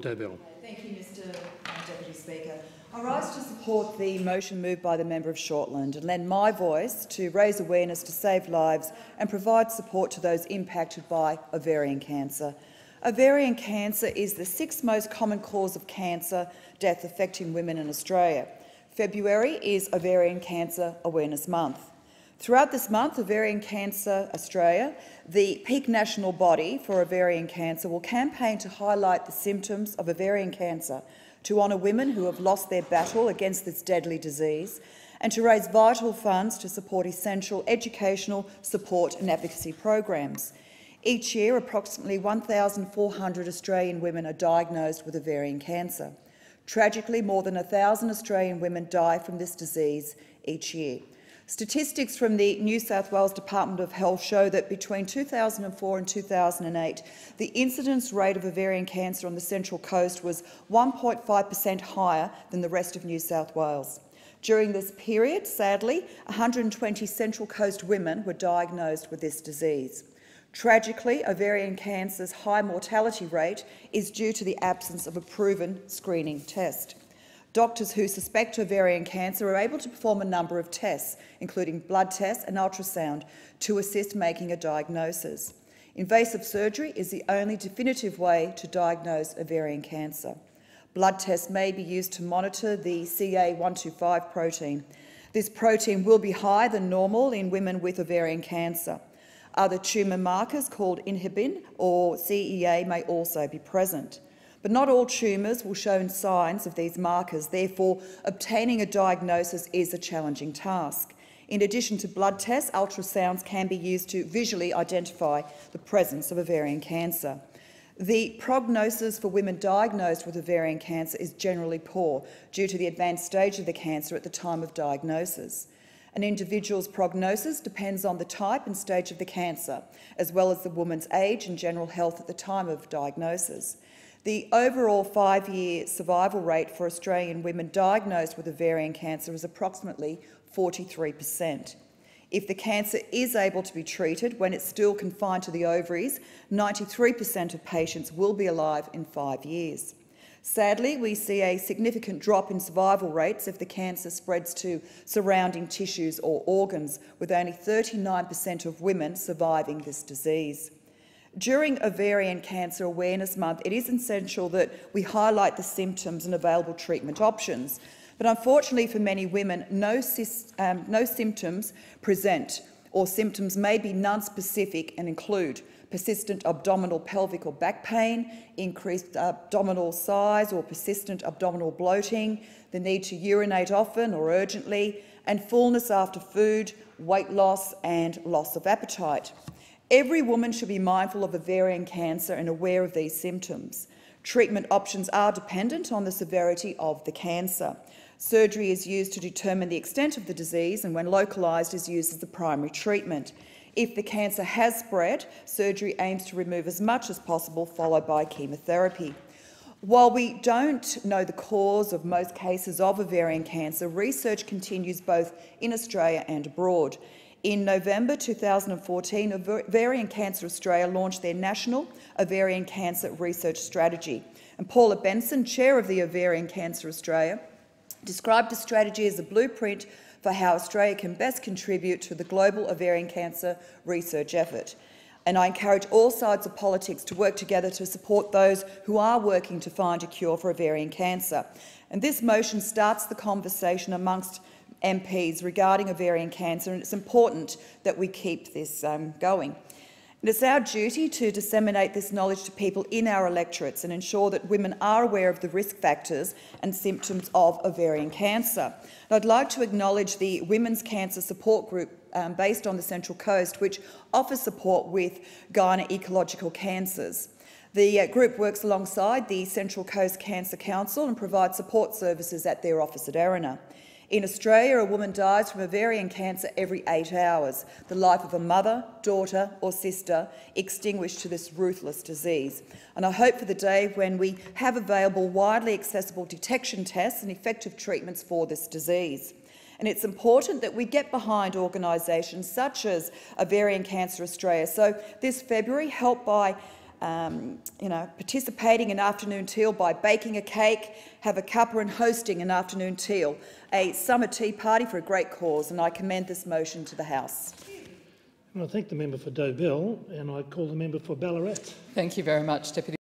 Dobell. Thank you, Mr Deputy Speaker. I rise to support the motion moved by the member of Shortland and lend my voice to raise awareness to save lives and provide support to those impacted by ovarian cancer. Ovarian cancer is the sixth most common cause of cancer death affecting women in Australia. February is Ovarian Cancer Awareness Month. Throughout this month, Ovarian Cancer Australia, the peak national body for ovarian cancer, will campaign to highlight the symptoms of ovarian cancer, to honour women who have lost their battle against this deadly disease, and to raise vital funds to support essential educational support and advocacy programs. Each year, approximately 1,400 Australian women are diagnosed with ovarian cancer. Tragically, more than 1,000 Australian women die from this disease each year. Statistics from the New South Wales Department of Health show that between 2004 and 2008, the incidence rate of ovarian cancer on the Central Coast was 1.5% higher than the rest of New South Wales. During this period, sadly, 120 Central Coast women were diagnosed with this disease. Tragically, ovarian cancer's high mortality rate is due to the absence of a proven screening test. Doctors who suspect ovarian cancer are able to perform a number of tests, including blood tests and ultrasound, to assist making a diagnosis. Invasive surgery is the only definitive way to diagnose ovarian cancer. Blood tests may be used to monitor the CA125 protein. This protein will be higher than normal in women with ovarian cancer. Other tumour markers called inhibin or CEA may also be present. But not all tumours will show signs of these markers, therefore obtaining a diagnosis is a challenging task. In addition to blood tests, ultrasounds can be used to visually identify the presence of ovarian cancer. The prognosis for women diagnosed with ovarian cancer is generally poor due to the advanced stage of the cancer at the time of diagnosis. An individual's prognosis depends on the type and stage of the cancer, as well as the woman's age and general health at the time of diagnosis. The overall 5-year survival rate for Australian women diagnosed with ovarian cancer is approximately 43%. If the cancer is able to be treated when it's still confined to the ovaries, 93% of patients will be alive in 5 years. Sadly, we see a significant drop in survival rates if the cancer spreads to surrounding tissues or organs, with only 39% of women surviving this disease. During Ovarian Cancer Awareness Month, it is essential that we highlight the symptoms and available treatment options. But unfortunately for many women, no symptoms present, or symptoms may be non-specific and include persistent abdominal, pelvic or back pain, increased abdominal size or persistent abdominal bloating, the need to urinate often or urgently, and fullness after food, weight loss and loss of appetite. Every woman should be mindful of ovarian cancer and aware of these symptoms. Treatment options are dependent on the severity of the cancer. Surgery is used to determine the extent of the disease and, when localised, is used as the primary treatment. If the cancer has spread, surgery aims to remove as much as possible, followed by chemotherapy. While we don't know the cause of most cases of ovarian cancer, research continues both in Australia and abroad. In November 2014, Ovarian Cancer Australia launched their National Ovarian Cancer Research Strategy, and Paula Benson, Chair of the Ovarian Cancer Australia, described the strategy as a blueprint for how Australia can best contribute to the global ovarian cancer research effort. And I encourage all sides of politics to work together to support those who are working to find a cure for ovarian cancer. And this motion starts the conversation amongst MPs regarding ovarian cancer, and it's important that we keep this going. And it's our duty to disseminate this knowledge to people in our electorates and ensure that women are aware of the risk factors and symptoms of ovarian cancer. And I'd like to acknowledge the Women's Cancer Support Group based on the Central Coast, which offers support with gynaecological cancers. The group works alongside the Central Coast Cancer Council and provides support services at their office at Erina. In Australia, a woman dies from ovarian cancer every 8 hours, the life of a mother, daughter or sister extinguished to this ruthless disease. And I hope for the day when we have available widely accessible detection tests and effective treatments for this disease. And it's important that we get behind organisations such as Ovarian Cancer Australia. So this February, help by participating in afternoon teal by baking a cake, have a cuppa and hosting an afternoon teal, a summer tea party for a great cause, and I commend this motion to the House. And I thank the member for Dobell, and I call the member for Ballarat. Thank you very much, Deputy.